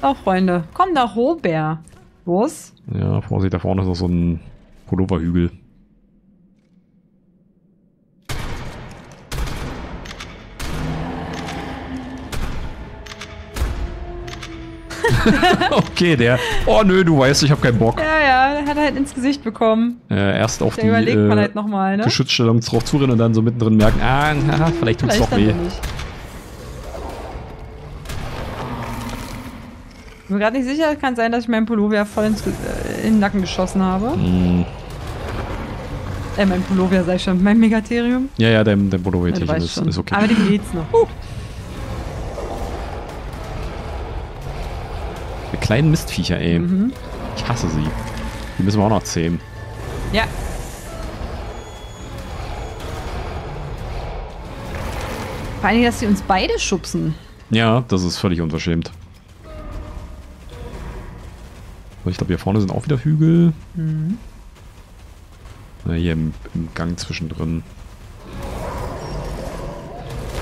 So, Freunde. Komm da hoch, Bär. Los. Ja, Vorsicht, da vorne ist noch so ein Pulloverhügel. Okay, der. Oh nö, du weißt, ich habe keinen Bock. Ja, ja, der hat halt ins Gesicht bekommen. Erst auf der die Geschützstellung halt, ne? Drauf zurennen und dann so mittendrin merken, ah, na, vielleicht tut's doch weh. Ich bin mir gerade nicht sicher, kann sein, dass ich meinen Polovia voll in den Nacken geschossen habe. Mm. Mein Polovia sei schon, mein Megatherium. Ja, ja, dein Polovia-Technik ist okay. Aber dem geht's noch. Kleinen Mistviecher, ey. Mhm. Ich hasse sie. Die müssen wir auch noch zähmen. Ja. Vor allem, dass sie uns beide schubsen. Ja, das ist völlig unverschämt. Ich glaube, hier vorne sind auch wieder Hügel. Mhm. Na, hier im Gang zwischendrin.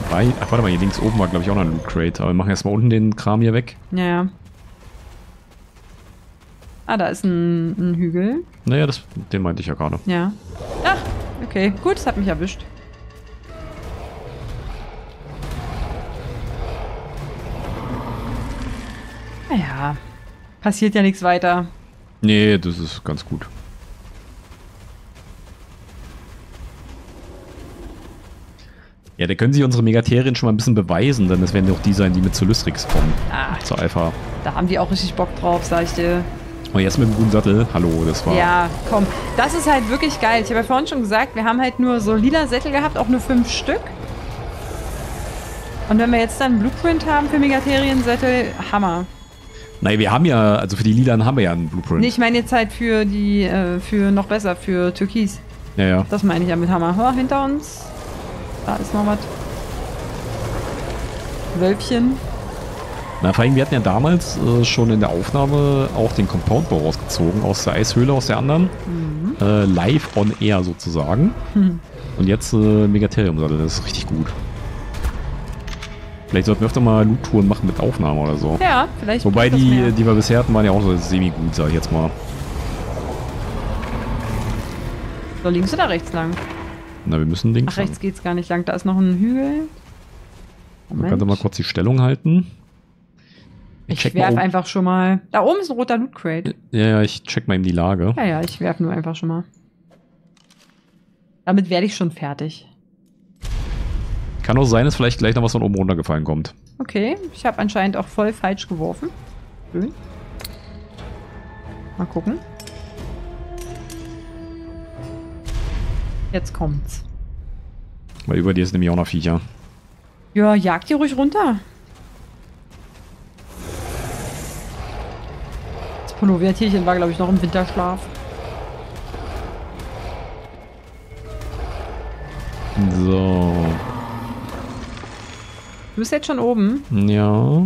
Wobei, ach, warte mal, hier links oben war, glaube ich, auch noch ein Loot Crate. Aber wir machen erstmal unten den Kram hier weg. Ja. Ah, da ist ein Hügel. Naja, den meinte ich ja gerade. Ja. Ach, okay. Gut, das hat mich erwischt. Naja. Passiert ja nichts weiter. Nee, das ist ganz gut. Ja, da können sich unsere Megatherium schon mal ein bisschen beweisen, denn das werden ja auch die sein, die mit zu Lysrix kommen. Ah, zur Alpha. Da haben die auch richtig Bock drauf, sag ich dir. Oh, jetzt mit dem guten Sattel. Hallo, das war... Ja, komm. Das ist halt wirklich geil. Ich habe ja vorhin schon gesagt, wir haben halt nur so lila Sättel gehabt, auch nur 5 Stück. Und wenn wir jetzt dann einen Blueprint haben für Megatherium-Sättel, Hammer. Nein, wir haben ja, also für die lilanen haben wir ja einen Blueprint. Nee, ich meine jetzt halt für die, für noch besser, für Türkis. Ja, ja. Das meine ich ja mit Hammer. Oh, hinter uns. Da ist noch was. Wölbchen. Na, vor allem, wir hatten ja damals schon in der Aufnahme auch den Compound-Bau rausgezogen, aus der Eishöhle, aus der anderen. Mhm. Live on air sozusagen. Mhm. Und jetzt Megatherium-Sattel, das ist richtig gut. Vielleicht sollten wir öfter mal Loot-Touren machen mit Aufnahmen oder so. Ja, vielleicht. Wobei die wir bisher hatten, waren ja auch so semi-gut, sag ich jetzt mal. So, links oder rechts lang? Na, wir müssen links. Ach, rechts geht's gar nicht lang, da ist noch ein Hügel. Man kann doch mal kurz die Stellung halten. Ich werf einfach schon mal. Da oben ist ein roter Loot Crate. Ja, ja, ich check mal eben die Lage. Ja, ja, ich werf nur einfach schon mal. Damit werde ich schon fertig. Kann auch sein, dass vielleicht gleich noch was von oben runtergefallen kommt. Okay, ich habe anscheinend auch voll falsch geworfen. Schön. Mal gucken. Jetzt kommt's. Weil über dir ist nämlich auch noch Viecher. Ja, jag die ruhig runter. Polovia-Tierchen war, glaube ich, noch im Winterschlaf. So. Du bist jetzt schon oben. Ja.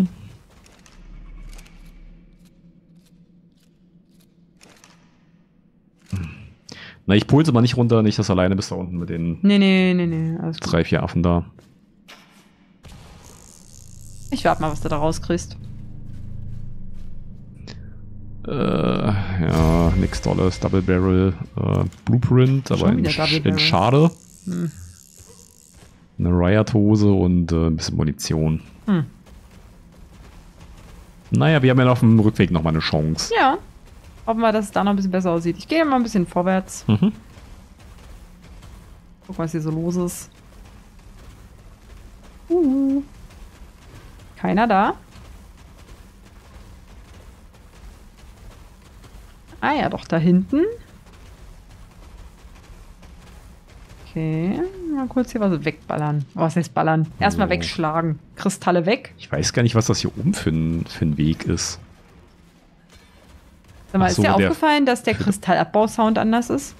Na, ich pulse mal nicht runter, nicht, dass du alleine bist da unten mit den... Nee, nee, nee, nee. Alles gut. 3, 4 Affen da. Ich warte mal, was du da rauskriegst. Ja, nix Tolles. Double Barrel Blueprint, aber in Schade. Hm. Eine Riot-Hose und ein bisschen Munition. Hm. Naja, wir haben ja auf dem Rückweg nochmal eine Chance. Ja. Hoffen wir, dass es da noch ein bisschen besser aussieht. Ich gehe mal ein bisschen vorwärts. Mhm. Guck mal, was hier so los ist. Keiner da? Ah ja, doch, da hinten. Okay, mal kurz hier was wegballern. Oh, was heißt ballern? Erstmal wegschlagen. Kristalle weg. Ich weiß gar nicht, was das hier oben für ein Weg ist. Sag mal, ist dir aufgefallen, dass der Kristallabbau-Sound anders ist?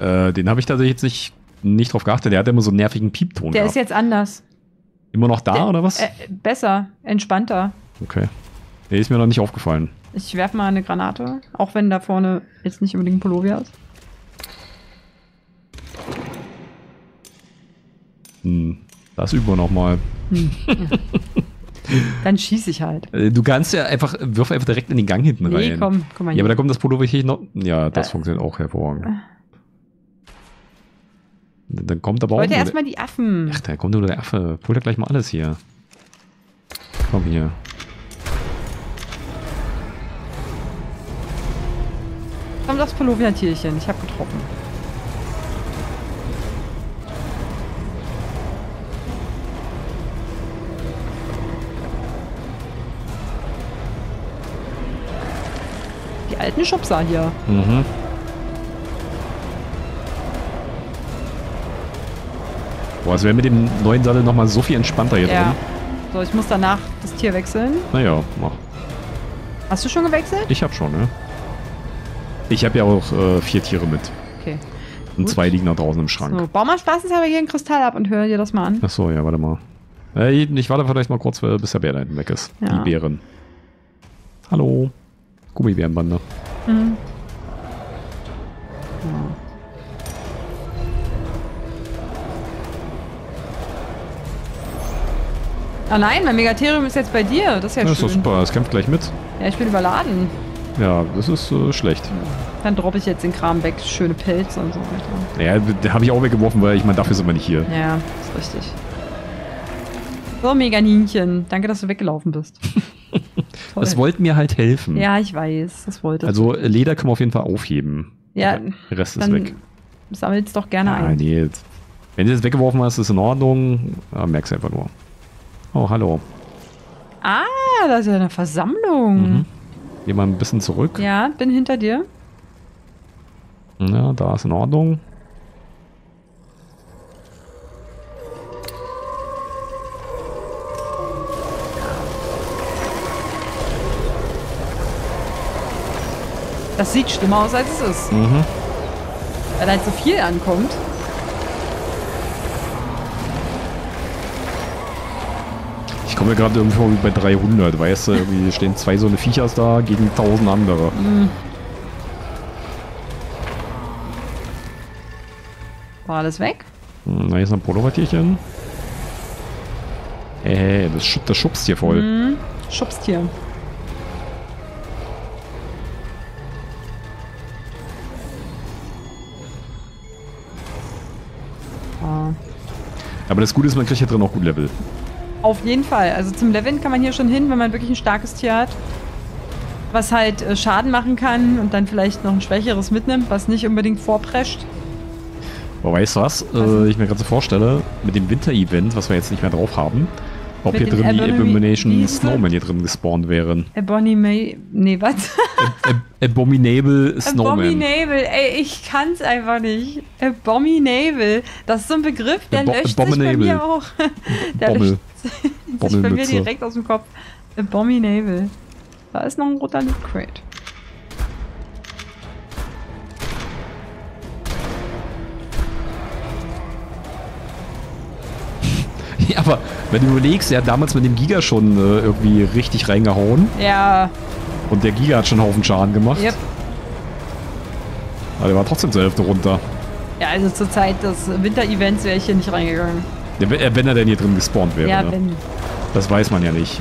Den habe ich tatsächlich jetzt nicht drauf geachtet. Der hat immer so einen nervigen Piepton. Der ist jetzt anders. Immer noch da, oder was? Besser, entspannter. Okay. Der ist mir noch nicht aufgefallen. Ich werfe mal eine Granate, auch wenn da vorne jetzt nicht unbedingt ein Polovia ist. Hm, das üben wir nochmal. Hm, ja. Dann schieße ich halt. Du kannst ja einfach, wirf einfach direkt in den Gang hinten rein. Nee, komm mal hier. Ja, aber da kommt das Polovia hier noch. Ja, das funktioniert auch hervorragend. Dann kommt aber auch. Wollte erstmal die Affen. Ach, da kommt nur der Affe. Pol da gleich mal alles hier. Komm hier. Komm, das Polovia-Tierchen. Ich hab getroffen. Die alten Schubser hier. Mhm. Boah, es wäre mit dem neuen Sattel nochmal so viel entspannter hier drin. So, ich muss danach das Tier wechseln. Naja, mach. Hast du schon gewechselt? Ich hab schon, ne? Ich habe ja auch 4 Tiere mit. Okay. Und gut. 2 liegen da draußen im Schrank. So, bau mal spaßenshalber hier einen Kristall ab und hör dir das mal an. Achso, ja, warte mal. Ich warte vielleicht mal kurz, bis der Bär da hinten weg ist. Ja. Die Bären. Hallo. Gummibärenbande. Mhm. Ja. Ah nein, mein Megatherium ist jetzt bei dir. Das ist ja schön. Das ist doch super, es kämpft gleich mit. Ja, ich bin überladen. Ja, das ist schlecht. Dann droppe ich jetzt den Kram weg, schöne Pilze und so weiter. Ja, den habe ich auch weggeworfen, weil ich meine, dafür sind wir nicht hier. Ja, ist richtig. So, Meganinchen, danke, dass du weggelaufen bist. Das wollte mir halt helfen. Ja, ich weiß, das wollte ich. Also Leder können wir auf jeden Fall aufheben. Ja. Der Rest ist weg. Sammelt es doch gerne ein. Nee. Wenn du das weggeworfen hast, ist es in Ordnung. Aber merkst du einfach nur. Oh, hallo. Ah, da ist ja eine Versammlung. Mhm. Geh mal ein bisschen zurück. Ja, bin hinter dir. Ja, da ist in Ordnung. Das sieht schlimmer aus, als es ist. Mhm. Weil halt so viel ankommt. Ich komme gerade irgendwo bei 300, weißt du, irgendwie stehen 2 so eine Viechers da gegen 1000 andere. Mm. War alles weg? Na, hier ist noch ein Polo-Tierchen. Hey, das schubst hier voll. Mm. Schubst hier. Ah. Aber das Gute ist, man kriegt hier drin auch gut Level. Auf jeden Fall. Also zum Leveln kann man hier schon hin, wenn man wirklich ein starkes Tier hat, was halt Schaden machen kann und dann vielleicht noch ein schwächeres mitnimmt, was nicht unbedingt vorprescht. Boah, weißt du was? Ich mir gerade so vorstelle, mit dem Winter-Event, was wir jetzt nicht mehr drauf haben, ob mit hier drin die Abomination Snowman hier drin gespawnt wären. Abominable Snowman. Abominable, ey, ich kann's einfach nicht. Abominable, das ist so ein Begriff, der löscht sich bei mir auch. Der löscht sich bei mir direkt aus dem Kopf. Abominable. Da ist noch ein roter Loot Crate. Ja, aber wenn du überlegst, er hat damals mit dem Giga schon irgendwie richtig reingehauen. Ja. Und der Giga hat schon einen Haufen Schaden gemacht. Yep. Aber der war trotzdem zur Hälfte runter. Ja, also zur Zeit des Winter-Events wäre ich hier nicht reingegangen. Ja, wenn er denn hier drin gespawnt wäre. Ja, ne? Wenn. Das weiß man ja nicht.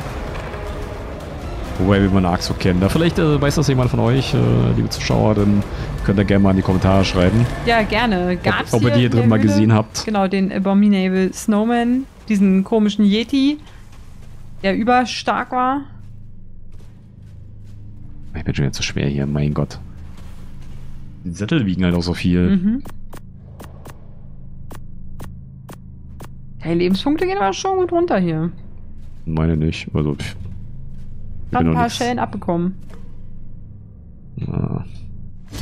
Wobei wir eine Axt so kennen. Da vielleicht weiß das jemand von euch, liebe Zuschauer, dann könnt ihr gerne mal in die Kommentare schreiben. Ja, gerne. Gab's ob ihr die hier drin mal gesehen habt. Genau, den Abominable Snowman, diesen komischen Yeti, der überstark war. Ich bin schon jetzt so schwer hier, mein Gott. Die Sättel wiegen halt auch so viel. Mhm. Hey, Lebenspunkte gehen aber schon gut runter hier. Meine nicht, also pff. Ich habe ein paar Schellen abbekommen. Ja.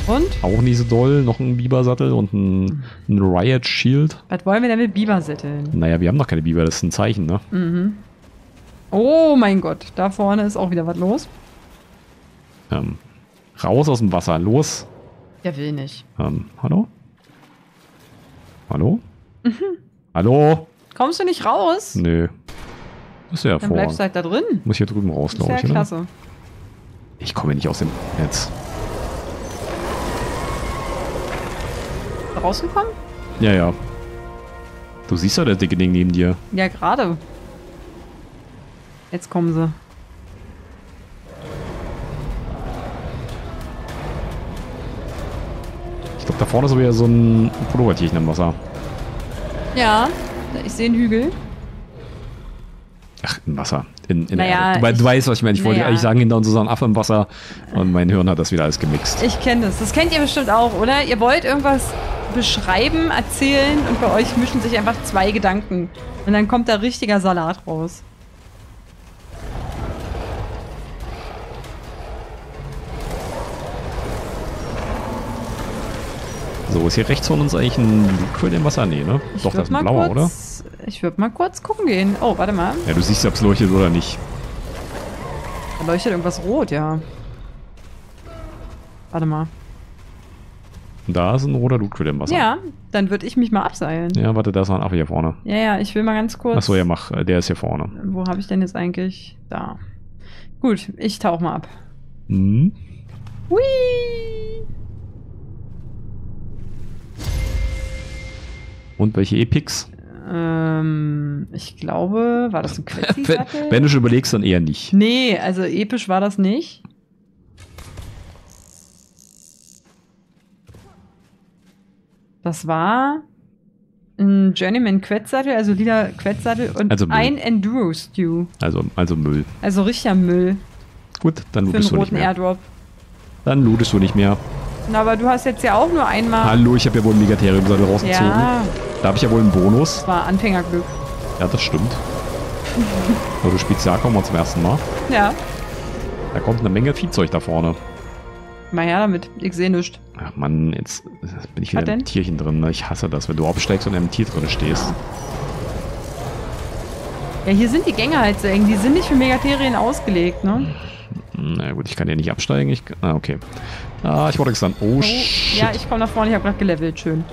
Und? Auch nicht so doll. Noch ein Bibersattel und ein Riot Shield. Was wollen wir denn mit Bibersätteln? Naja, wir haben noch keine Biber. Das ist ein Zeichen, ne? Mhm. Oh mein Gott. Da vorne ist auch wieder was los. Raus aus dem Wasser. Los. Der will nicht. Hallo? Hallo? Mhm. Hallo? Kommst du nicht raus? Nö. Ist ja hervorragend. Dann bleibst du halt da drin. Muss hier drüben raus, glaube ich. Ist ja klasse. Ne? Ich komme nicht aus dem Netz. Rausgekommen? Ja, ja. Du siehst ja das dicke Ding neben dir. Ja, gerade. Jetzt kommen sie. Ich glaube, da vorne ist wieder so ein Polovia-Tierchen im Wasser. Ja, ich sehe einen Hügel. Ach, im Wasser. Naja, du weißt, was ich meine. Ich wollte eigentlich sagen, hinter uns ist ein Affe im Wasser. Und mein Hirn hat das wieder alles gemixt. Ich kenne das. Das kennt ihr bestimmt auch, oder? Ihr wollt irgendwas beschreiben, erzählen und bei euch mischen sich einfach zwei Gedanken. Und dann kommt da richtiger Salat raus. So, ist hier rechts von uns eigentlich ein Liquid im Wasser? Nee, ne? Doch, das ist ein blauer, oder? Ich würde mal kurz gucken gehen. Oh, warte mal. Ja, du siehst, ob es leuchtet oder nicht. Da leuchtet irgendwas rot, ja. Warte mal. Da ist ein roter Loot-Crit im Wasser. Ja, dann würde ich mich mal abseilen. Ja, warte, da ist noch ein Affe hier vorne. Ja, ja, ich will mal ganz kurz... Achso, ja, mach. Der ist hier vorne. Wo habe ich denn jetzt eigentlich... Da. Gut, ich tauche mal ab. Hm. Hui! Und welche Epics? Ich glaube, war das ein Quetzal? Wenn du schon überlegst, dann eher nicht. Nee, also episch war das nicht. Das war ein Journeyman Quetzsattel, also lila Quetzsattel und also ein Enduro Stew. Also Müll. Also richtiger Müll. Gut, dann lootest du nicht mehr. Für einen roten Airdrop. Dann lootest du nicht mehr. Na, aber du hast jetzt ja auch nur einmal... Hallo, ich habe ja wohl ein Megatherium-Sattel rausgezogen. Ja. Da habe ich ja wohl einen Bonus. Das war Anfängerglück. Ja, das stimmt. Aber du spielst ja kaum mal zum ersten Mal. Ja. Da kommt eine Menge Viehzeug da vorne. Mal her damit, ich sehe nichts. Ach Mann, jetzt bin ich wieder in einem Tierchen drin. Ich hasse das, wenn du aufsteigst und in einem Tier drin stehst. Ja, hier sind die Gänge halt so eng. Die sind nicht für Megatherium ausgelegt, ne? Na gut, ich kann ja nicht absteigen. Ah, okay. Ah, ich wurde gestanden. Oh, shit. Ja, ich komme nach vorne. Ich habe gerade gelevelt. Schön.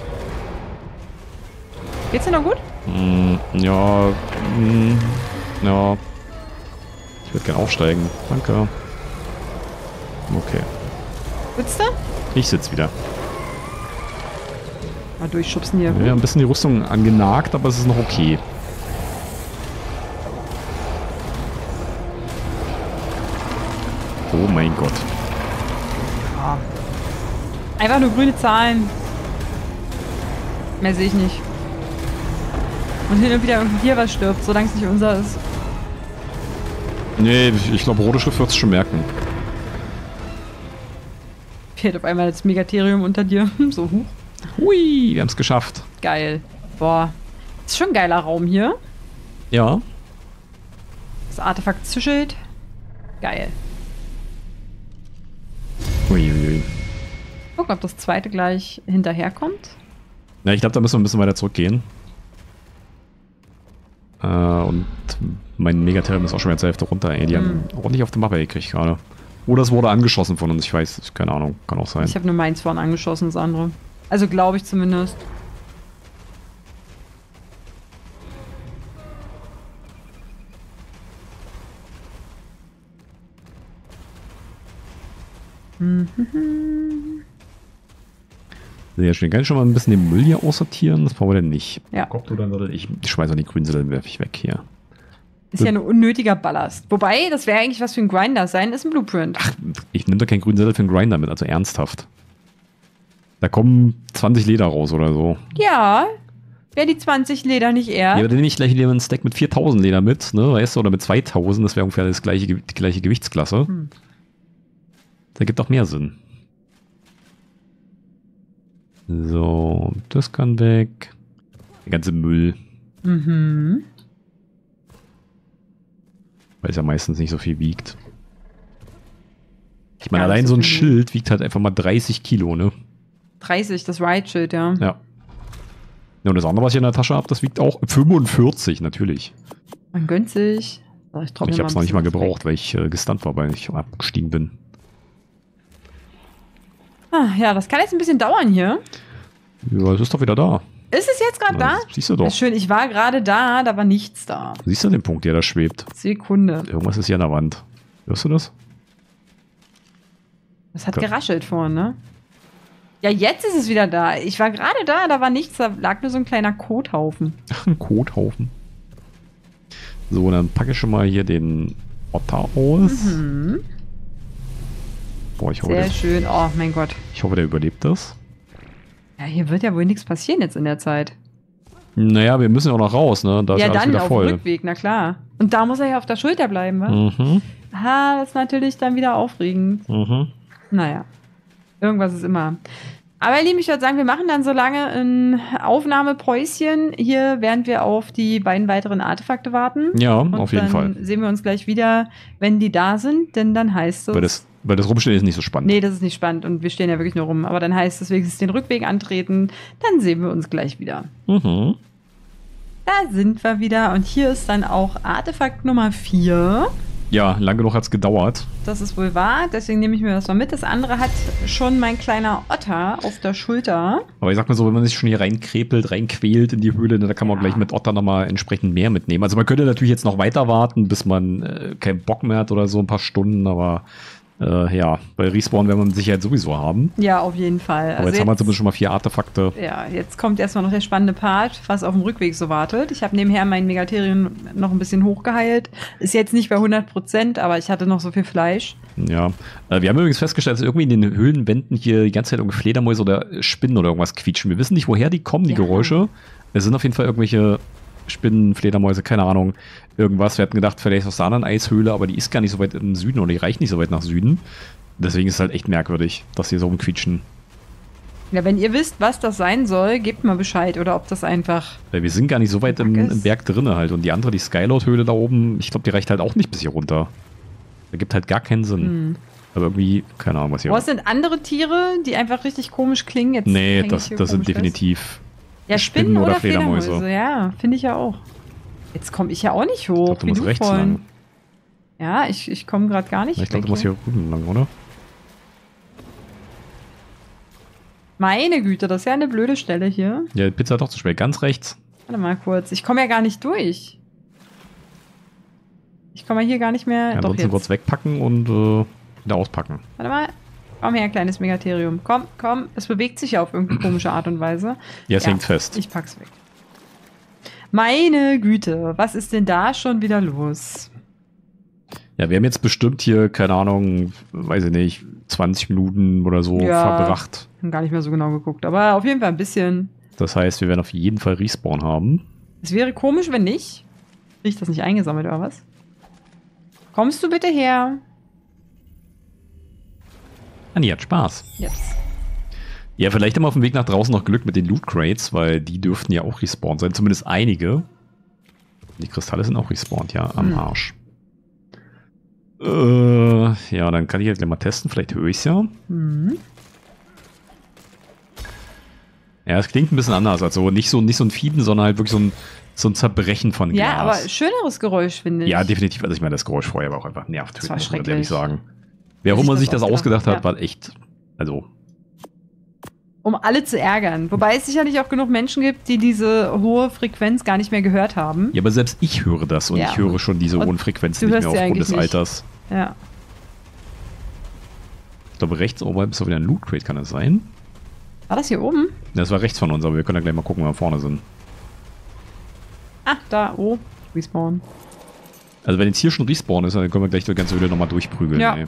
Geht's dir noch gut? Ja. Ja. Ich würde gerne aufsteigen. Danke. Okay. Sitzt du? Ich sitze wieder. Mal durchschubsen hier. Ja, ein bisschen die Rüstung angenagt, aber es ist noch okay. Oh mein Gott. Ja. Einfach nur grüne Zahlen. Mehr sehe ich nicht. Und hin und wieder irgendein Tier, was stirbt, solange es nicht unser ist. Nee, ich glaube, rote Schrift wird es schon merken. Fährt auf einmal das Megatherium unter dir. So hoch. Hui, wir haben es geschafft. Geil. Boah. Ist schon ein geiler Raum hier. Ja. Das Artefakt zischelt. Geil. Uiuiui. Gucken, ob das zweite gleich hinterherkommt. Ja, ich glaube, da müssen wir ein bisschen weiter zurückgehen. Und mein Megatherium ist auch schon wieder zur Hälfte runter. Ey. Die haben ordentlich auf die Mappe gekriegt gerade. Oder es wurde angeschossen von uns. Ich weiß, keine Ahnung. Kann auch sein. Ich habe nur meins vorne angeschossen, das andere. Also glaube ich zumindest. Sehr schön. Kann ich schon mal ein bisschen den Müll hier aussortieren? Das brauchen wir denn nicht. Ja. Ich schmeiße auch die grünen Zettel, werfe ich weg hier. Ist ja ein unnötiger Ballast. Wobei, das wäre eigentlich was für ein Grinder sein, ist ein Blueprint. Ach, ich nehme doch keinen grünen Zettel für einen Grinder mit, also ernsthaft. Da kommen 20 Leder raus oder so. Ja, wäre die 20 Leder nicht eher. Ja, aber dann nehme ich gleich wieder einen Stack mit 4000 Leder mit, ne, weißt du, oder mit 2000, das wäre ungefähr die gleiche Gewichtsklasse. Hm. Da gibt auch mehr Sinn. So, das kann weg. Der ganze Müll. Mhm. Weil es ja meistens nicht so viel wiegt. Ich meine, ja, allein so ein Schild wiegt halt einfach mal 30 Kilo, ne? 30, das Ride-Schild, ja. Ja. Und das andere, was ich in der Tasche habe, das wiegt auch 45, natürlich. Man gönnt sich. So, ich habe es noch nicht mal gebraucht, weil ich gestunt war, weil ich abgestiegen bin. Ah, ja, das kann jetzt ein bisschen dauern hier. Ja, es ist doch wieder da. Ist es jetzt gerade da? Siehst du doch. Ja, schön, ich war gerade da, da war nichts da. Siehst du den Punkt, der da schwebt? Sekunde. Irgendwas ist hier an der Wand. Hörst du das? Das hat geraschelt vorhin, ne? Ja, jetzt ist es wieder da. Ich war gerade da, da war nichts, da lag nur so ein kleiner Kothaufen. Ach, ein Kothaufen. So, dann packe ich schon mal hier den Otter aus. Mhm. Boah, ich hoffe, sehr schön. Oh, mein Gott. Ich hoffe, der überlebt das. Ja, hier wird ja wohl nichts passieren jetzt in der Zeit. Naja, wir müssen auch noch raus, ne? Da ja, ist dann wieder auf voll. Dem Rückweg, na klar. Und da muss er ja auf der Schulter bleiben, wa? Mhm. Ah, das ist natürlich dann wieder aufregend. Mhm. Naja, irgendwas ist immer. Aber ihr Lieben, ich würde sagen, wir machen dann so lange ein Aufnahmepäuschen hier, während wir auf die beiden weiteren Artefakte warten. Ja, und auf jeden Fall. Dann sehen wir uns gleich wieder, wenn die da sind, denn dann heißt es... Weil das Rumstehen ist nicht so spannend. Nee, das ist nicht spannend und wir stehen ja wirklich nur rum. Aber dann heißt es wenigstens den Rückweg antreten, dann sehen wir uns gleich wieder. Mhm. Da sind wir wieder und hier ist dann auch Artefakt Nummer 4. Ja, lang genug hat es gedauert. Das ist wohl wahr, deswegen nehme ich mir das mal mit. Das andere hat schon mein kleiner Otter auf der Schulter. Aber ich sag mal so, wenn man sich schon hier reinkrepelt, reinquält in die Höhle, dann kann man ja gleich mit Otter nochmal entsprechend mehr mitnehmen. Also man könnte natürlich jetzt noch weiter warten, bis man keinen Bock mehr hat oder so, ein paar Stunden, aber ja, bei Respawn werden wir mit Sicherheit sowieso haben. Ja, auf jeden Fall. Aber also jetzt haben wir zumindest schon mal 4 Artefakte. Ja, jetzt kommt erstmal noch der spannende Part, was auf dem Rückweg so wartet. Ich habe nebenher meinen Megatherium noch ein bisschen hochgeheilt. Ist jetzt nicht bei 100%, aber ich hatte noch so viel Fleisch. Ja, wir haben übrigens festgestellt, dass irgendwie in den Höhlenwänden hier die ganze Zeit irgendwie Fledermäuse oder Spinnen oder irgendwas quietschen. Wir wissen nicht, woher die kommen, die Geräusche. Es sind auf jeden Fall irgendwelche Spinnen, Fledermäuse, keine Ahnung, irgendwas. Wir hatten gedacht, vielleicht aus der anderen Eishöhle, aber die ist gar nicht so weit im Süden oder die reicht nicht so weit nach Süden. Deswegen ist es halt echt merkwürdig, dass hier so rumquietschen. Ja, wenn ihr wisst, was das sein soll, gebt mal Bescheid oder ob das einfach... Weil wir sind gar nicht so weit im Berg drinne halt und die andere, die Skylord-Höhle da oben, ich glaube, die reicht halt auch nicht bis hier runter. Da gibt halt gar keinen Sinn. Hm. Aber irgendwie, keine Ahnung, was hier... Was sind andere Tiere, die einfach richtig komisch klingen? Jetzt nee, das sind definitiv... Ja, Spinnen oder Fledermäuse. Ja, finde ich ja auch. Jetzt komme ich ja auch nicht hoch. Ich glaub, du musst rechts lang. Ja, ich komme gerade gar nicht. Ich glaube, du musst hier unten lang, oder? Meine Güte, das ist ja eine blöde Stelle hier. Ja, die Pizza hat doch zu schwer. Ganz rechts. Warte mal kurz. Ich komme ja gar nicht durch. Ich komme ja hier gar nicht mehr. Ja, doch, ansonsten jetzt kurz wegpacken und wieder auspacken. Warte mal. Komm her, kleines Megatherium. Komm, komm. Es bewegt sich ja auf irgendeine komische Art und Weise. Jetzt hängt fest. Ich pack's weg. Meine Güte, was ist denn da schon wieder los? Ja, wir haben jetzt bestimmt hier, keine Ahnung, weiß ich nicht, 20 Minuten oder so verbracht. Haben gar nicht mehr so genau geguckt, aber auf jeden Fall ein bisschen. Das heißt, wir werden auf jeden Fall Respawn haben. Es wäre komisch, wenn nicht. Krieg ich das nicht eingesammelt oder was? Kommst du bitte her? Anni hat Spaß. Yes. Ja, vielleicht haben wir auf dem Weg nach draußen noch Glück mit den Loot Crates, weil die dürften ja auch respawned sein. Zumindest einige. Die Kristalle sind auch respawned, ja, am Arsch. Ja, dann kann ich jetzt gleich mal testen. Vielleicht höre ich es ja. Mhm. Ja, es klingt ein bisschen anders. Also nicht so ein Fieben, sondern halt wirklich so ein Zerbrechen von Glas. Ja, aber schöneres Geräusch, finde ich. Ja, definitiv. Also ich meine, das Geräusch vorher war auch einfach nervtötend. Das war schrecklich. Würde ich sagen. Wer auch immer sich das ausgedacht hat, war echt, also... Um alle zu ärgern. Wobei es sicherlich auch genug Menschen gibt, die diese hohe Frequenz gar nicht mehr gehört haben. Ja, aber selbst ich höre das und ich höre schon diese hohen Frequenzen nicht mehr aufgrund des Alters. Ja. Ich glaube, rechts oben ist doch wieder ein Loot Crate, kann das sein? War das hier oben? Das war rechts von uns, aber wir können ja gleich mal gucken, wo wir vorne sind. Ach, da, oh, Respawn. Also wenn jetzt hier schon Respawn ist, dann können wir gleich die ganze Höhle nochmal durchprügeln. Ja. Ey.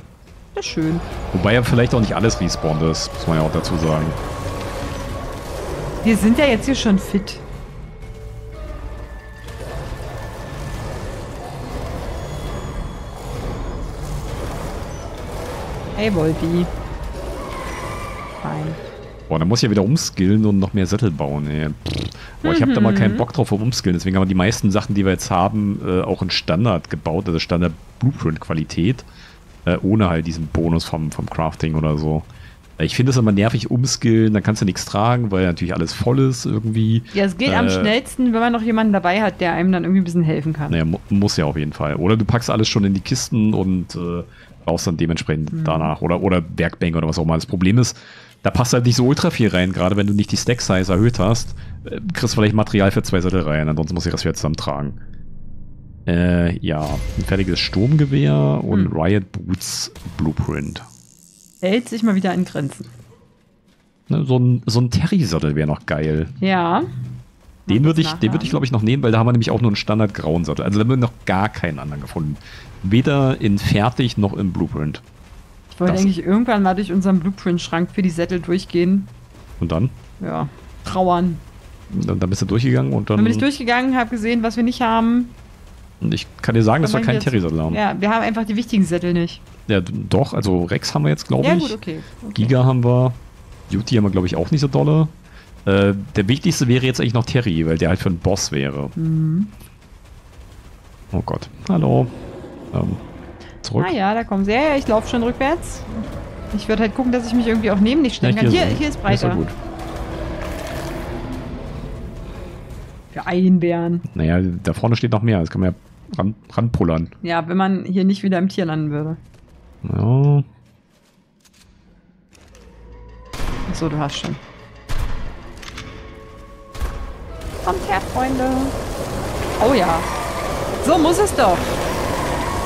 Das ist schön. Wobei ja vielleicht auch nicht alles respawnt ist, muss man ja auch dazu sagen. Wir sind ja jetzt hier schon fit. Hey, Wolfi. Fein. Boah, dann muss ich ja wieder umskillen und noch mehr Sättel bauen, ey. Boah, ich habe da mal keinen Bock drauf vom Umskillen, deswegen haben wir die meisten Sachen, die wir jetzt haben, auch in Standard gebaut, also Standard Blueprint-Qualität. Ohne halt diesen Bonus vom Crafting oder so. Ich finde es immer nervig umskillen, dann kannst du nichts tragen, weil natürlich alles voll ist irgendwie. Ja, es geht am schnellsten, wenn man noch jemanden dabei hat, der einem dann irgendwie ein bisschen helfen kann. Naja, muss ja auf jeden Fall. Oder du packst alles schon in die Kisten und brauchst dann dementsprechend danach. Oder Werkbänke oder was auch immer. Das Problem ist, da passt halt nicht so ultra viel rein, gerade wenn du nicht die Stack-Size erhöht hast. Kriegst vielleicht Material für 2 Sättel rein, ansonsten musst du das wieder zusammentragen. Ja, ein fertiges Sturmgewehr und Riot Boots Blueprint. Hält sich mal wieder an Grenzen. Ne, so ein Terry-Sattel wäre noch geil. Ja. Den würde ich glaube ich noch nehmen, weil da haben wir nämlich auch nur einen Standard grauen Sattel. Also da haben wir noch gar keinen anderen gefunden. Weder in fertig noch im Blueprint. Ich wollte eigentlich irgendwann mal durch unseren Blueprint-Schrank für die Sättel durchgehen. Und dann? Ja, trauern. Dann bist du durchgegangen und dann... Dann bin ich durchgegangen, habe gesehen, was wir nicht haben. Und ich kann dir sagen, dass wir keinen Terry-Sattel haben. Ja, wir haben einfach die wichtigen Sättel nicht. Ja, doch. Also Rex haben wir jetzt, glaube ich. Ja, gut, okay. Giga haben wir. Juti haben wir, glaube ich, auch nicht so dolle. Der wichtigste wäre jetzt eigentlich noch Terry, weil der halt für einen Boss wäre. Mhm. Oh Gott. Hallo. Zurück. Ah ja, da kommen sie. Ja, ich laufe schon rückwärts. Ich würde halt gucken, dass ich mich irgendwie auch neben dich stellen kann. Hier ist breiter. Ist gut. Für einen Bären. Naja, da vorne steht noch mehr. Das kann man ja ranpullern. Ja, wenn man hier nicht wieder im Tier landen würde. Ja. Achso, du hast schon. Kommt her, Freunde. Oh ja. So muss es doch.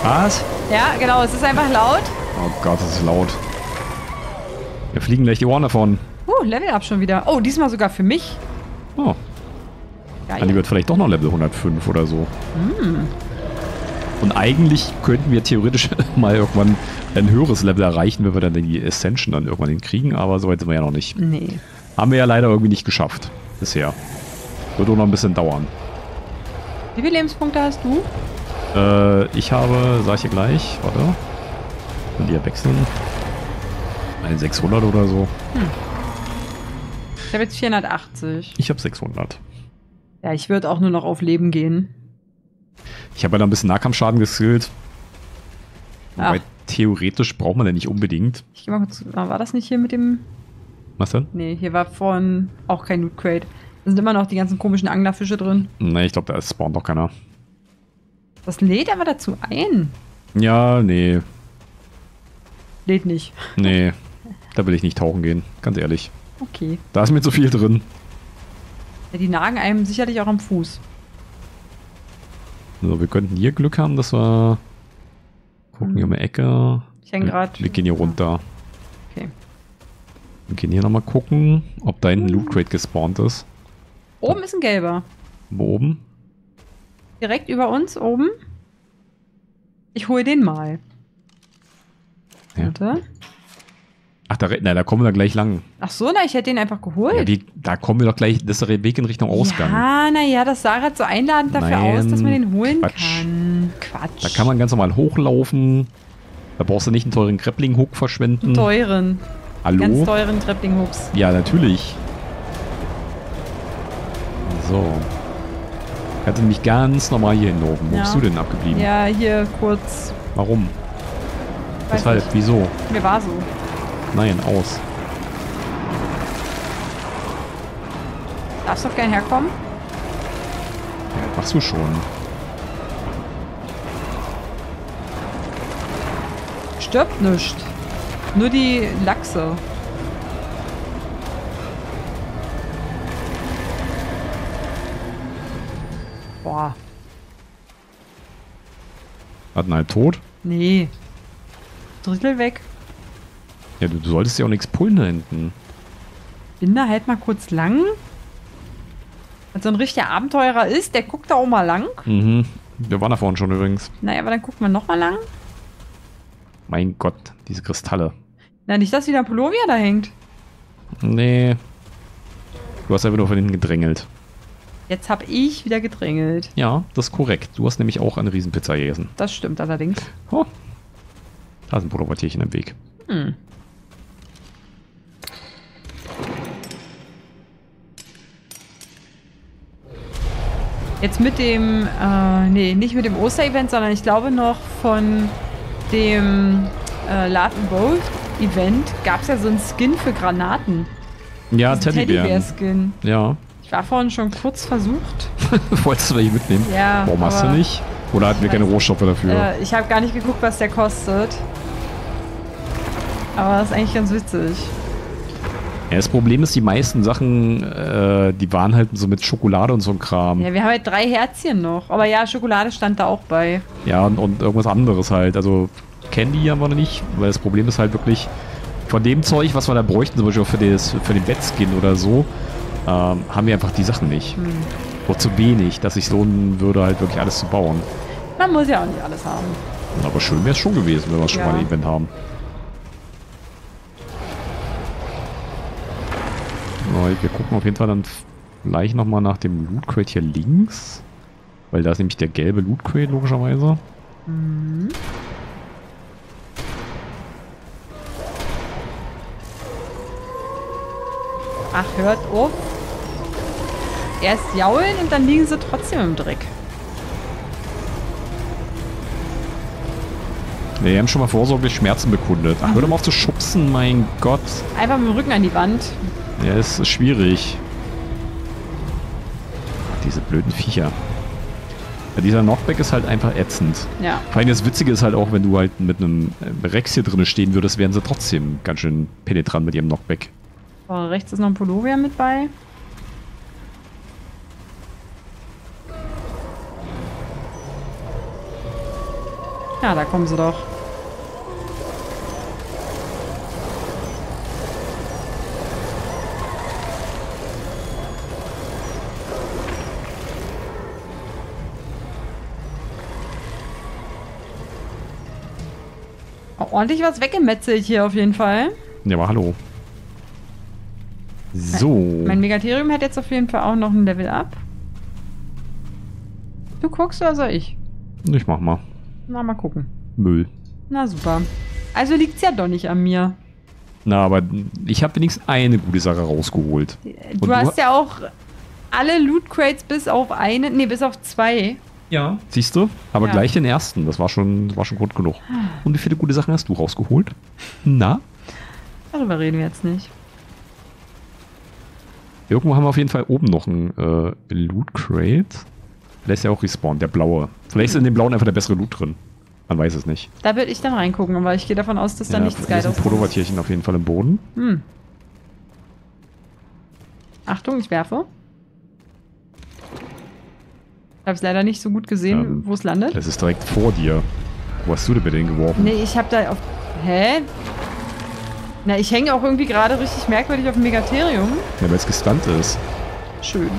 Was? Ja, genau. Es ist einfach laut. Oh Gott, es ist laut. Wir fliegen gleich die Ohren davon. Level Up schon wieder. Oh, diesmal sogar für mich. Oh. Geil. Anni wird vielleicht doch noch Level 105 oder so. Mm. Und eigentlich könnten wir theoretisch mal irgendwann ein höheres Level erreichen, wenn wir dann die Ascension dann irgendwann hinkriegen. Aber soweit sind wir ja noch nicht. Nee. Haben wir ja leider irgendwie nicht geschafft. Bisher. Wird auch noch ein bisschen dauern. Wie viele Lebenspunkte hast du? Ich habe, sag ich dir gleich, warte. Und die wechseln. Eine 600 oder so. Hm. Ich habe jetzt 480. Ich habe 600. Ja, ich würde auch nur noch auf Leben gehen. Ich habe ja da ein bisschen Nahkampfschaden geskillt. Wobei theoretisch braucht man ja nicht unbedingt. Ich geh mal kurz. War das nicht hier mit dem. Was denn? Nee, hier war vorhin auch kein Loot Crate. Da sind immer noch die ganzen komischen Anglerfische drin. Nee, ich glaube, da spawnt doch keiner. Das lädt aber dazu ein. Ja, nee. Lädt nicht. Nee, da will ich nicht tauchen gehen, ganz ehrlich. Okay. Da ist mir zu viel drin. Ja, die nagen einem sicherlich auch am Fuß. So, wir könnten hier Glück haben, dass wir... Gucken hier um die Ecke. Ich hänge gerade. Wir gehen hier runter. Okay. Wir gehen hier nochmal gucken, ob da hinten ein Loot Crate gespawnt ist. Oben ist ein gelber. Wo oben? Direkt über uns oben. Ich hole den mal. Ja. Warte. Ach, da kommen wir gleich lang. Ach so, na, ich hätte den einfach geholt. Ja, da kommen wir doch gleich, das ist der Weg in Richtung Ausgang. Ja, naja, das sah gerade so einladend dafür aus, dass man den holen kann. Quatsch. Da kann man ganz normal hochlaufen. Da brauchst du nicht einen teuren Grappling-Hook verschwenden. Einen teuren. Hallo? Ganz teuren Grappling-Hooks. Ja, natürlich. So. Ich hatte mich ganz normal hier hinlaufen. Wo bist du denn abgeblieben? Ja, hier kurz. Warum? Weshalb? Wieso? Mir war so. Nein, aus. Darfst doch gern herkommen? Ja, machst du schon. Stirbt nicht. Nur die Lachse. Boah. Warten halt tot? Nee. Drittel weg. Ja, du solltest ja auch nichts pullen da hinten. Bin da halt mal kurz lang. Wenn so ein richtiger Abenteurer ist, der guckt da auch mal lang. Mhm. Wir waren da vorhin schon übrigens. Naja, aber dann guckt man nochmal lang. Mein Gott, diese Kristalle. Na, nicht, dass wieder Polovia da hängt. Nee. Du hast einfach nur von hinten gedrängelt. Jetzt habe ich wieder gedrängelt. Ja, das ist korrekt. Du hast nämlich auch eine Riesenpizza gegessen. Das stimmt allerdings. Oh. Da ist ein Pullovertierchen im Weg. Hm. Jetzt mit dem, nee, nicht mit dem Oster-Event, sondern ich glaube noch von dem Love and Bold Event gab es ja so einen Skin für Granaten. Ja, Teddybär-Skin. Ja. Ich war vorhin schon kurz versucht. Wolltest du welche mitnehmen? Ja. Warum hast du nicht? Oder hatten wir keine Rohstoffe dafür? Ich habe gar nicht geguckt, was der kostet. Aber das ist eigentlich ganz witzig. Ja, das Problem ist, die meisten Sachen, die waren halt so mit Schokolade und so ein Kram. Ja, wir haben halt 3 Herzchen noch. Aber ja, Schokolade stand da auch bei. Ja, und irgendwas anderes halt. Also Candy haben wir noch nicht, weil das Problem ist halt wirklich, von dem Zeug, was wir da bräuchten, zum Beispiel auch für den Bettskin oder so, haben wir einfach die Sachen nicht. Hm. Oder zu wenig, dass sich lohnen würde, halt wirklich alles zu bauen. Man muss ja auch nicht alles haben. Aber schön wäre es schon gewesen, wenn wir schon mal ein Event haben. Wir gucken auf jeden Fall dann gleich nochmal nach dem Loot Crate hier links. Weil da ist nämlich der gelbe Loot Crate, logischerweise. Mhm. Ach, hört auf. Erst jaulen und dann liegen sie trotzdem im Dreck. Wir haben schon mal vorsorglich Schmerzen bekundet. Ach, hör doch mal auf zu schubsen, mein Gott. Einfach mit dem Rücken an die Wand. Ja, ist schwierig. Ach, diese blöden Viecher. Ja, dieser Knockback ist halt einfach ätzend. Ja. Vor allem das Witzige ist halt auch, wenn du halt mit einem Rex hier drin stehen würdest, wären sie trotzdem ganz schön penetrant mit ihrem Knockback. Oh, rechts ist noch ein Polovia mit bei. Ja, da kommen sie doch. Ordentlich was weggemetzelt hier auf jeden Fall. Ja, aber hallo. So. Mein Megatherium hat jetzt auf jeden Fall auch noch ein Level up. Du guckst oder soll ich? Ich mach mal. Na, mal gucken. Müll. Na super. Also liegt's ja doch nicht an mir. Na, aber ich habe wenigstens eine gute Sache rausgeholt. Du hast ja auch alle Loot Crates bis auf eine, nee, bis auf zwei. Ja. Siehst du? Aber gleich den ersten. Das war schon Grund genug. Und wie viele gute Sachen hast du rausgeholt? Na? Darüber reden wir jetzt nicht. Irgendwo haben wir auf jeden Fall oben noch einen Loot Crate. Vielleicht ist ja auch respawned, der blaue. Vielleicht ist in dem blauen einfach der bessere Loot drin. Man weiß es nicht. Da würde ich dann reingucken, aber ich gehe davon aus, dass da nichts Geiles ist. Ein Protovertierchen auf jeden Fall im Boden. Hm. Achtung, ich werfe. Ich habe es leider nicht so gut gesehen, wo es landet. Es ist direkt vor dir. Wo hast du denn bitte hingeworfen? Nee, ich habe da auf... Hä? Na, ich hänge auch irgendwie gerade richtig merkwürdig auf dem Megatherium. Ja, weil es gestunt ist. Schön.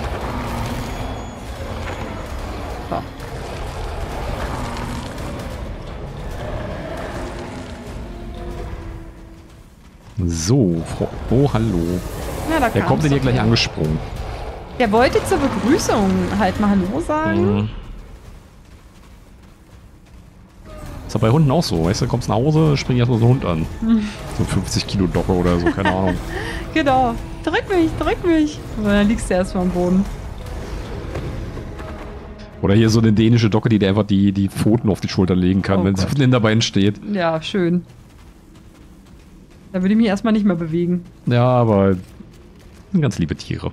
So, oh hallo. Ja, da kommt denn hier gleich angesprungen. Der wollte zur Begrüßung halt mal Hallo sagen. Mhm. Ist aber bei Hunden auch so, weißt du, kommst nach Hause, spring erstmal so einen Hund an. Mhm. So 50 Kilo Docke oder so, keine Ahnung. Genau, drück mich. Und dann liegst du erstmal am Boden. Oder hier so eine dänische Docke, die dir einfach die Pfoten auf die Schulter legen kann, wenn sie in der Beine steht. Ja, schön. Da würde ich mich erstmal nicht mehr bewegen. Ja, aber sind ganz liebe Tiere.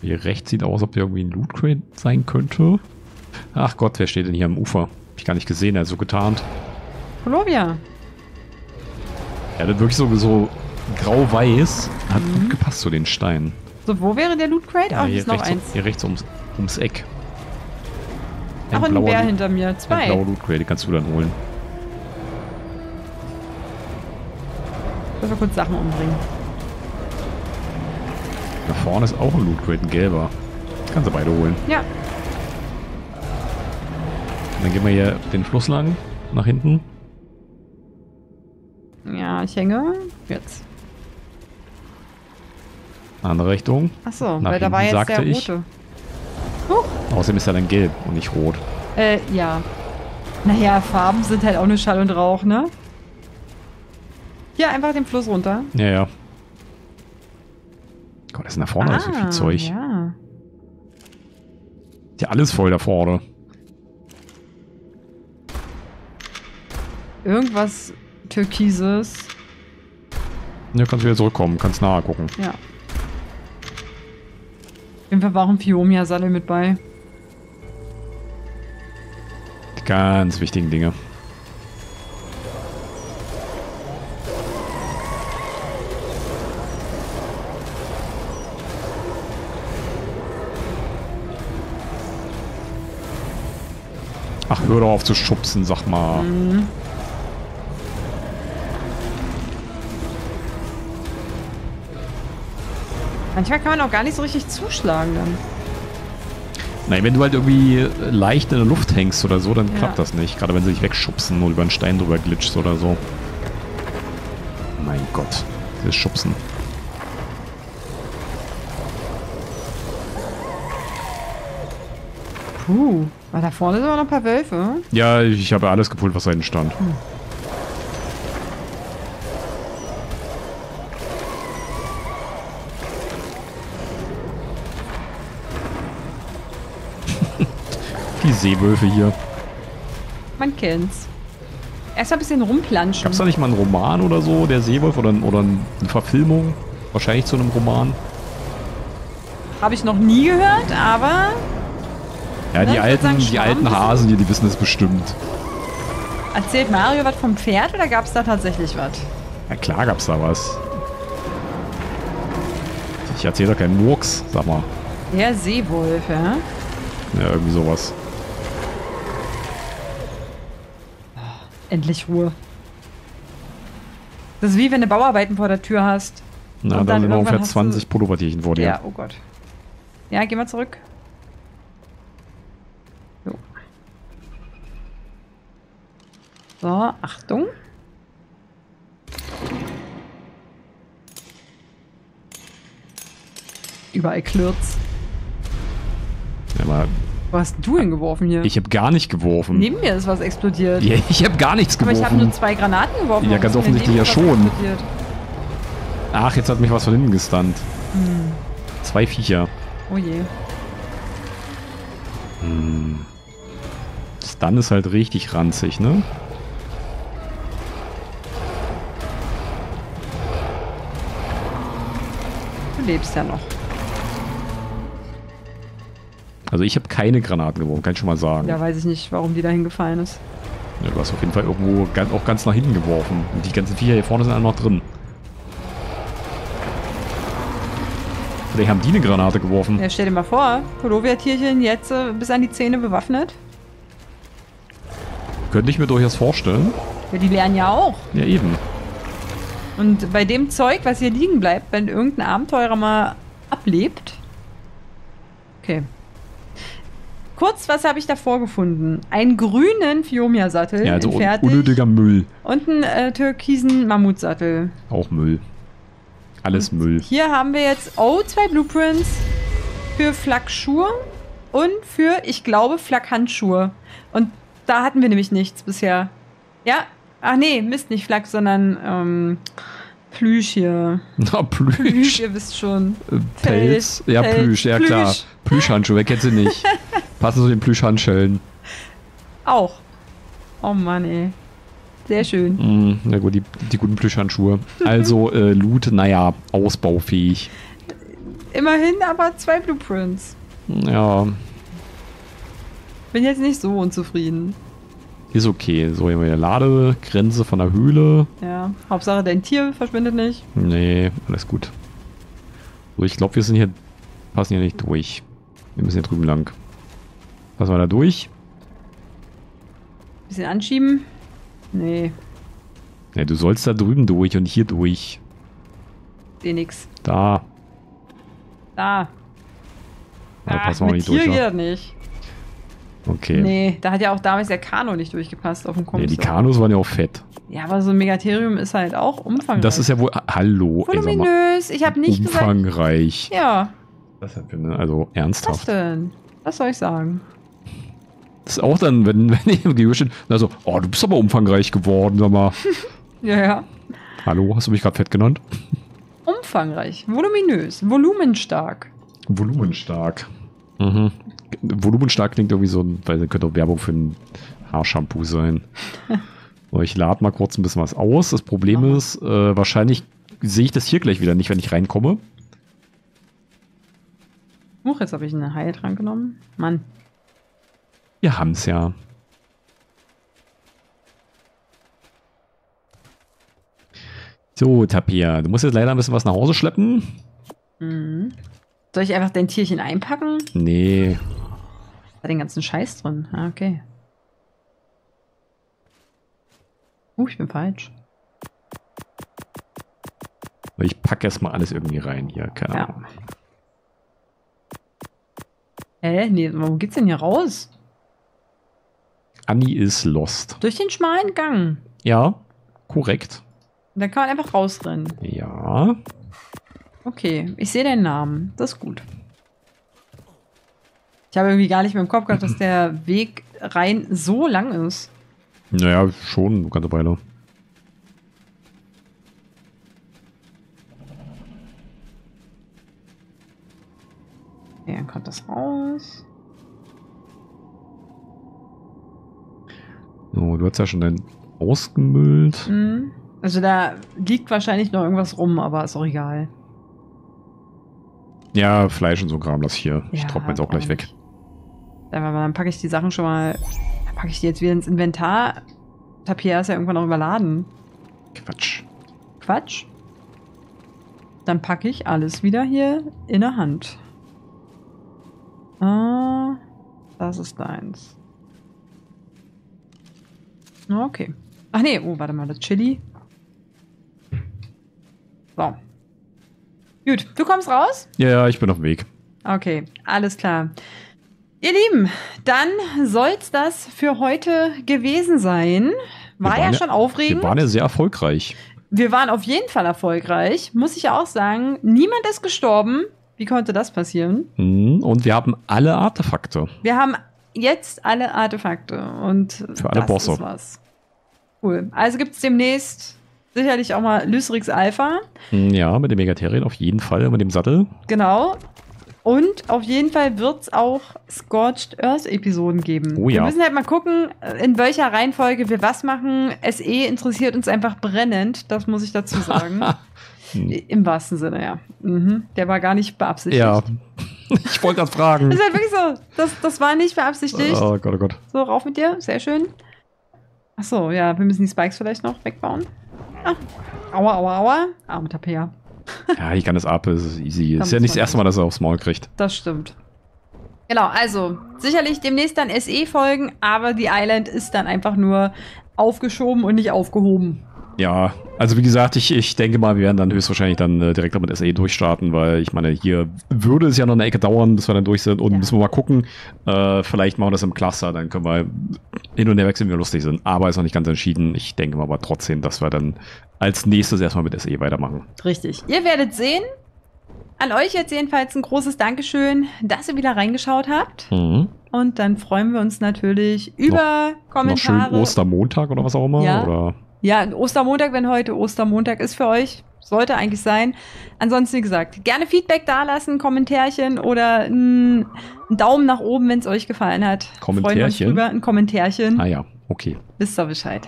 Hier rechts sieht aus, ob hier irgendwie ein Loot Crate sein könnte. Ach Gott, wer steht denn hier am Ufer? Hab ich gar nicht gesehen, also getarnt. Polovia. Ja, das wirklich so grau-weiß. Hat gut gepasst zu den Steinen. So, wo wäre der Loot Crate? Ja, hier ist noch eins. Hier rechts ums Eck. Ach, und ein Bär hinter mir. Zwei. Blaue Loot Crate, die kannst du dann holen. Dass wir kurz Sachen umbringen. Da vorne ist auch ein Loot Crate, ein gelber. Kannst du beide holen. Ja. Und dann gehen wir hier den Fluss lang, nach hinten. Ja, ich hänge. Jetzt. Andere Richtung. Achso, weil da war jetzt der rote. Außerdem ist er dann gelb und nicht rot. Ja. Naja, Farben sind halt auch nur Schall und Rauch, ne? Hier einfach den Fluss runter. Ja, ja. Gott, das ist da vorne so viel Zeug. Ja. Ist ja alles voll da vorne. Irgendwas Türkises. Ja, kannst wieder zurückkommen, kannst nahe gucken. Ja. Auf jeden Fall war auch ein Fiomia-Sattel mit bei. Die ganz wichtigen Dinge. Ach, hör doch auf zu schubsen, sag mal. Mhm. Manchmal kann man auch gar nicht so richtig zuschlagen dann. Nein, wenn du halt irgendwie leicht in der Luft hängst oder so, dann klappt das nicht. Gerade wenn sie dich wegschubsen oder über einen Stein drüber glitschst oder so. Mein Gott, dieses Schubsen. Puh, da vorne sind aber noch ein paar Wölfe. Ja, ich habe alles gepult, was da hinten stand. Hm. Die Seewölfe hier. Man kennt's. Erst ein bisschen rumplanschen. Gab's da nicht mal einen Roman oder so, der Seewolf? Oder eine Verfilmung? Wahrscheinlich zu einem Roman. Habe ich noch nie gehört, aber... Ja, ne, die alten Hasen hier, die wissen es bestimmt. Erzählt Mario was vom Pferd oder gab's da tatsächlich was? Ja klar gab's da was. Ich erzähle doch keinen Murks, sag mal. Der Seewolf, ja? Ja, irgendwie sowas. Endlich Ruhe. Das ist wie wenn du Bauarbeiten vor der Tür hast. Na, und dann sind ungefähr 20 Pullovertierchen vor dir. Ja, oh Gott. Ja, geh mal zurück. Jo. So, Achtung. Überall klirrt's. Ja, mal. Wo hast du ihn geworfen hier? Ich habe gar nicht geworfen. Neben mir ist was explodiert. Ja, ich habe gar nichts geworfen. Aber ich habe nur 2 Granaten geworfen. Ja, ganz offensichtlich ja schon. Ach, jetzt hat mich was von hinten gestunt. Hm. 2 Viecher. Oh je. Hm. Stun ist halt richtig ranzig, ne? Du lebst ja noch. Also ich habe keine Granaten geworfen, kann ich schon mal sagen. Ja, weiß ich nicht, warum die da hingefallen ist. Ja, du hast auf jeden Fall irgendwo auch ganz nach hinten geworfen. Und die ganzen Viecher hier vorne sind alle noch drin. Vielleicht haben die eine Granate geworfen. Ja, stell dir mal vor, Polovia-Tierchen jetzt bis an die Zähne bewaffnet. Könnte ich mir durchaus vorstellen. Ja, die lernen ja auch. Ja, eben. Und bei dem Zeug, was hier liegen bleibt, wenn irgendein Abenteurer mal ablebt... Okay. Kurz, was habe ich davor gefunden? Einen grünen Fiomia-Sattel. Ja, also unnötiger Müll. Und einen türkisen Mammutsattel. Auch Müll. Alles und Müll. Hier haben wir jetzt, 2 Blueprints für Flak-Schuhe und für, ich glaube, Flak-Handschuhe. Und da hatten wir nämlich nichts bisher. Ja? Ach nee, Mist, nicht Flak, sondern Plüsch hier. Na, Plüsch. Plüsch, ihr wisst schon. Pelz. Ja, Plüsch, ja klar. Plüschhandschuhe, wer kennt sie nicht? Passen zu den Plüschhandschellen. Auch. Oh Mann, ey. Sehr schön. Na gut, die guten Plüschhandschuhe. Also, Loot, naja, ausbaufähig. Immerhin aber 2 Blueprints. Ja. Bin jetzt nicht so unzufrieden. Ist okay. So, hier haben wir die Ladegrenze von der Höhle. Ja, Hauptsache dein Tier verschwindet nicht. Nee, alles gut. So, ich glaube, wir sind hier, passen hier nicht durch. Wir müssen hier drüben lang. Passen wir da durch. Bisschen anschieben. Nee. Nee, du sollst da drüben durch und hier durch. Seh nix. Da. Da. Da passen wir auch nicht durch. Hier geht nicht. Okay. Nee, da hat ja auch damals der Kanu nicht durchgepasst auf dem Kompass. Nee, die Kanus waren ja auch fett. Ja, aber so ein Megatherium ist halt auch umfangreich. Das ist ja wohl... Hallo. Voluminös, ich habe nicht gesagt... Umfangreich. Ja. Das hat, also ernsthaft. Was denn? Was soll ich sagen? Das ist auch dann, wenn ich im Gehör steht, dann so, oh, du bist aber umfangreich geworden, sag mal. Ja, ja. Hallo, hast du mich gerade fett genannt? Umfangreich, voluminös, volumenstark. Volumenstark. Mhm. Volumenstark klingt irgendwie so, weil das könnte auch Werbung für ein Haarshampoo sein. So, ich lade mal kurz ein bisschen was aus. Das Problem ist, wahrscheinlich sehe ich das hier gleich wieder nicht, wenn ich reinkomme. Huch, jetzt habe ich eine Heiltrank genommen. Mann. Wir haben es ja. So, Tapir, du musst jetzt leider ein bisschen was nach Hause schleppen. Mhm. Soll ich einfach dein Tierchen einpacken? Nee. Da den ganzen Scheiß drin. Ah, okay. Ich bin falsch. Aber ich packe erstmal alles irgendwie rein hier. Keine Ahnung. Nee, warum geht's denn hier raus? Anni ist lost. Durch den schmalen Gang. Ja, korrekt. Und dann kann man einfach rausrennen. Ja. Okay, ich sehe den Namen. Das ist gut. Ich habe irgendwie gar nicht mehr im Kopf gehabt, dass der Weg rein so lang ist. Naja, schon eine ganze Weile. Okay, dann kommt das raus. So, du hast ja schon dein ausgemüllt. Mhm. Also da liegt wahrscheinlich noch irgendwas rum, aber ist auch egal. Ja, Fleisch und so Kram, das hier. Ja, ich trau mir jetzt auch gleich weg. Dann packe ich die Sachen schon mal. Dann packe ich die jetzt wieder ins Inventar. Tapir ist ja irgendwann auch überladen. Quatsch. Quatsch? Dann packe ich alles wieder hier in der Hand. Ah, das ist deins. Okay. Ach nee, oh, warte mal, das Chili. So. Gut, du kommst raus? Ja, ich bin auf dem Weg. Okay, alles klar. Ihr Lieben, dann soll's das für heute gewesen sein. War ja schon aufregend. Wir waren ja sehr erfolgreich. Wir waren auf jeden Fall erfolgreich, muss ich auch sagen. Niemand ist gestorben. Wie konnte das passieren? Und wir haben alle Artefakte. Wir haben jetzt alle Artefakte. Und für alle Bosse. Ist was. Cool. Also gibt's demnächst sicherlich auch mal Lysrix Alpha. Ja, mit dem Megatherium auf jeden Fall, mit dem Sattel. Genau. Und auf jeden Fall wird es auch Scorched Earth Episoden geben. Oh ja. Wir müssen halt mal gucken, in welcher Reihenfolge wir was machen. SE interessiert uns einfach brennend, das muss ich dazu sagen. Im wahrsten Sinne, ja. Mhm. Der war gar nicht beabsichtigt. Ja, ich wollte das fragen. Das ist halt wirklich so, das war nicht beabsichtigt. Oh Gott, oh Gott. So, rauf mit dir, sehr schön. Achso, ja, wir müssen die Spikes vielleicht noch wegbauen. Ah. Aua, aua, aua. Arme Tapir. Ja, ich kann das ab, es ist easy. Ist ja nicht das erste Mal, dass er aufs Maul kriegt. Das stimmt. Genau, also sicherlich demnächst dann SE-Folgen, aber die Island ist dann einfach nur aufgeschoben und nicht aufgehoben. Ja, also wie gesagt, ich denke mal, wir werden dann höchstwahrscheinlich dann direkt mit SE durchstarten, weil ich meine, hier würde es ja noch eine Ecke dauern, bis wir dann durch sind und müssen wir mal gucken. Vielleicht machen wir das im Cluster, dann können wir hin und her wechseln, wie wir lustig sind. Aber ist noch nicht ganz entschieden. Ich denke mal aber trotzdem, dass wir dann als nächstes erstmal mit SE weitermachen. Richtig. Ihr werdet sehen. An euch jetzt jedenfalls ein großes Dankeschön, dass ihr wieder reingeschaut habt. Mhm. Und dann freuen wir uns natürlich über Kommentare. Noch schön Ostermontag oder was auch immer. Ja. Oder ja, Ostermontag, wenn heute Ostermontag ist für euch. Sollte eigentlich sein. Ansonsten, wie gesagt, gerne Feedback dalassen, Kommentärchen oder einen Daumen nach oben, wenn es euch gefallen hat. Kommentärchen? Freuen wir uns drüber, ein Kommentärchen. Ah ja, okay. Wisst ihr Bescheid.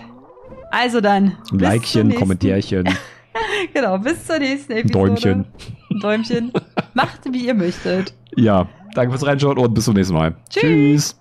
Also dann. Likechen, Kommentärchen. Genau, bis zur nächsten Episode. Däumchen. Däumchen. Macht, wie ihr möchtet. Ja, danke fürs Reinschauen und bis zum nächsten Mal. Tschüss.